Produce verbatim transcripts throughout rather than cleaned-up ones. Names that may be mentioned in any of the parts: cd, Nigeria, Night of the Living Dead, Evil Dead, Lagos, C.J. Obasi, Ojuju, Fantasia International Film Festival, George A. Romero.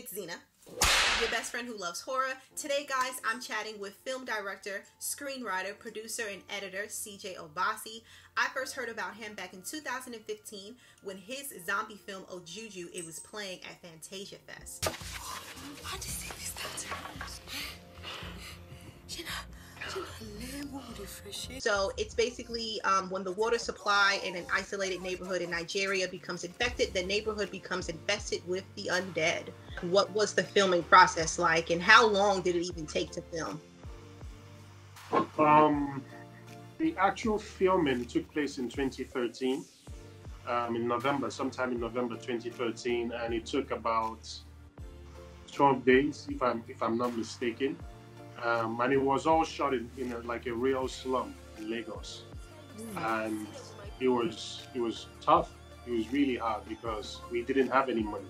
It's Zena, your best friend who loves horror. Today, guys, I'm chatting with film director, screenwriter, producer, and editor C J. Obasi. I first heard about him back in two thousand fifteen when his zombie film Ojuju, it was playing at Fantasia Fest. Why did you say this that? So it's basically um, when the water supply in an isolated neighborhood in Nigeria becomes infected, the neighborhood becomes infested with the undead. What was the filming process like, and how long did it even take to film? Um, the actual filming took place in twenty thirteen, um, in November, sometime in November twenty thirteen, and it took about twelve days, if I'm if I'm not mistaken. Um, and it was all shot in, in a, like a real slum in Lagos, and it was it was tough. It was really hard because we didn't have any money.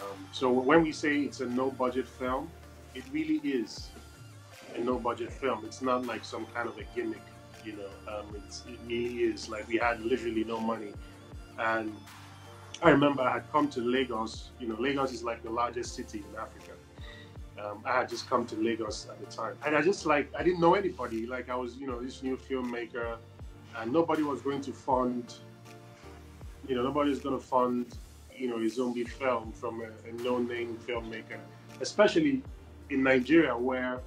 Um, so when we say it's a no-budget film, it really is a no-budget film. It's not like some kind of a gimmick, you know. Um, it's, it really is like we had literally no money. And I remember I had come to Lagos. You know, Lagos is like the largest city in Africa. Um, I had just come to Lagos at the time, and I just like I didn't know anybody. Like I was, you know, this new filmmaker, and nobody was going to fund. You know, nobody was going to fund, you know, a zombie film from a, a no-name filmmaker, especially in Nigeria where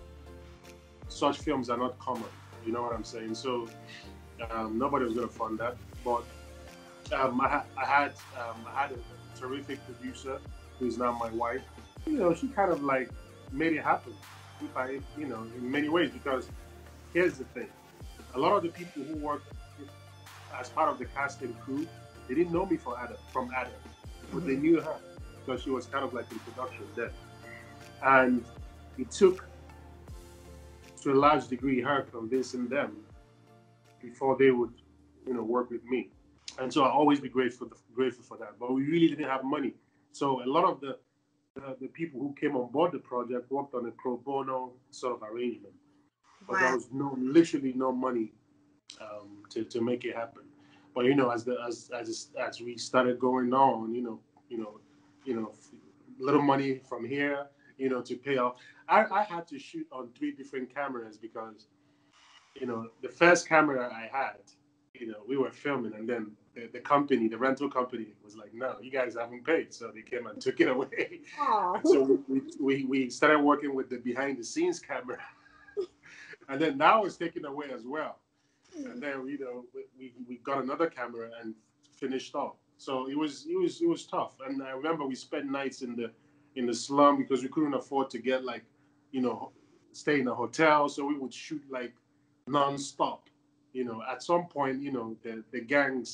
such films are not common. You know what I'm saying? So um, nobody was going to fund that. But um, I, I had um, I had a terrific producer who is now my wife. You know, she kind of like. Made it happen, if I, you know, in many ways. Because here's the thing: a lot of the people who worked as part of the casting crew, they didn't know me from Adam, from Adam, but they knew her because she was kind of like in production then. And it took, to a large degree, her convincing them before they would, you know, work with me. And so I'll always be grateful, grateful for that. But we really didn't have money, so a lot of the Uh, the people who came on board the project worked on a pro bono sort of arrangement, but wow. There was no, literally no money um, to to make it happen. But you know, as the as as as we started going on, you know, you know, you know, little money from here, you know, to pay off. I, I had to shoot on three different cameras because, you know, the first camera I had, you know, we were filming, and then. The company, the rental company, was like, "No, you guys haven't paid," so they came and took it away. And so we, we we started working with the behind-the-scenes camera, and then that was taken away as well. And then you know we we got another camera and finished off. So it was it was it was tough. And I remember we spent nights in the in the slum because we couldn't afford to get like, you know, stay in a hotel. So we would shoot like non-stop. You know, at some point, you know, the the gangs.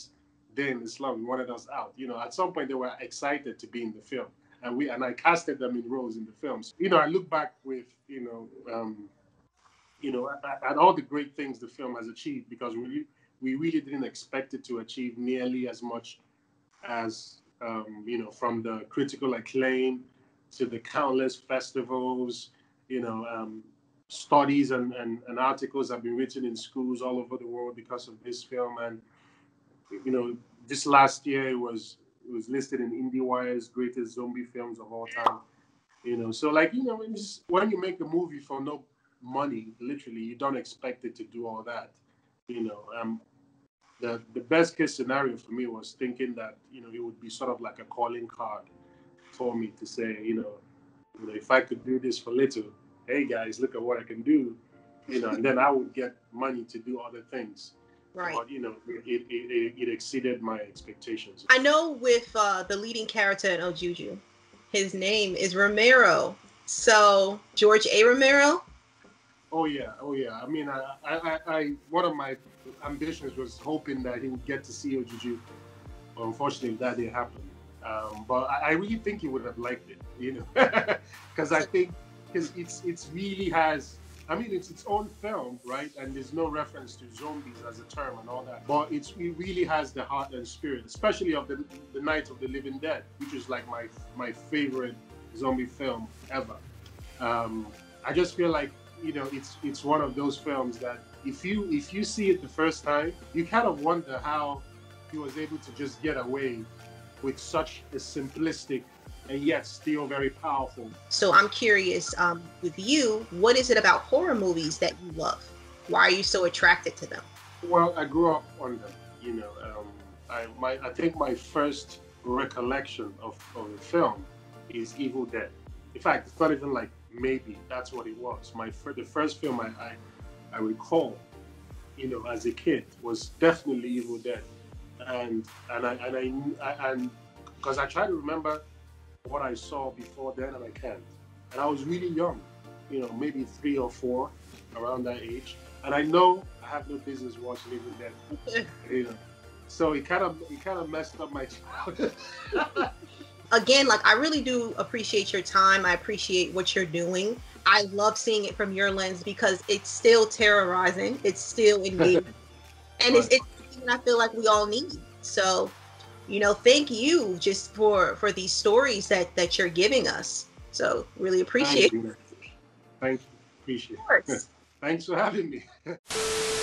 Day in the slum wanted us out. You know, at some point they were excited to be in the film, and we and I casted them in roles in the films. You know, I look back with you know, um, you know, at, at all the great things the film has achieved because we we really didn't expect it to achieve nearly as much as um, you know, from the critical acclaim to the countless festivals. You know, um, studies and, and and articles have been written in schools all over the world because of this film and. You know, this last year it was it was listed in IndieWire's greatest zombie films of all time. You know, so like you know, just, when you make a movie for no money, literally, you don't expect it to do all that. You know, um, the the best case scenario for me was thinking that you know it would be sort of like a calling card for me to say you know, you know if I could do this for little, hey guys, look at what I can do. You know, and then I would get money to do other things. Right. But, you know, it, it, it exceeded my expectations. I know with uh, the leading character in Ojuju, his name is Romero. So, George A. Romero? Oh, yeah. Oh, yeah. I mean, I, I, I, one of my ambitions was hoping that he would get to see Ojuju. Well, unfortunately, that didn't happen. Um, but I, I really think he would have liked it, you know, because I think cause it's it's really has... I mean, it's its own film, right? And there's no reference to zombies as a term and all that. But it's, it really has the heart and spirit, especially of the, the Night of the Living Dead, which is like my my favorite zombie film ever. Um, I just feel like, you know, it's it's one of those films that if you if you see it the first time, you kind of wonder how he was able to just get away with such a simplistic and yet still very powerful. So I'm curious, um, with you, what is it about horror movies that you love? Why are you so attracted to them? Well, I grew up on them, you know. Um, I, my, I think my first recollection of, of the film is Evil Dead. In fact, it's not even like maybe, that's what it was. My fir the first film I, I, I recall, you know, as a kid was definitely Evil Dead. And, and I, and I, I and because I try to remember what I saw before then and I can't. And I was really young, you know, maybe three or four, around that age. And I know I have no business watching Evil Dead, you know. So it kind of it kind of messed up my childhood. Again, like, I really do appreciate your time. I appreciate what you're doing. I love seeing it from your lens because it's still terrorizing. It's still engaging. And it's, it's something I feel like we all need. So, you know, thank you just for, for these stories that, that you're giving us. So really appreciate it. Thank you. Thank you. Appreciate it. Of course. Thanks for having me.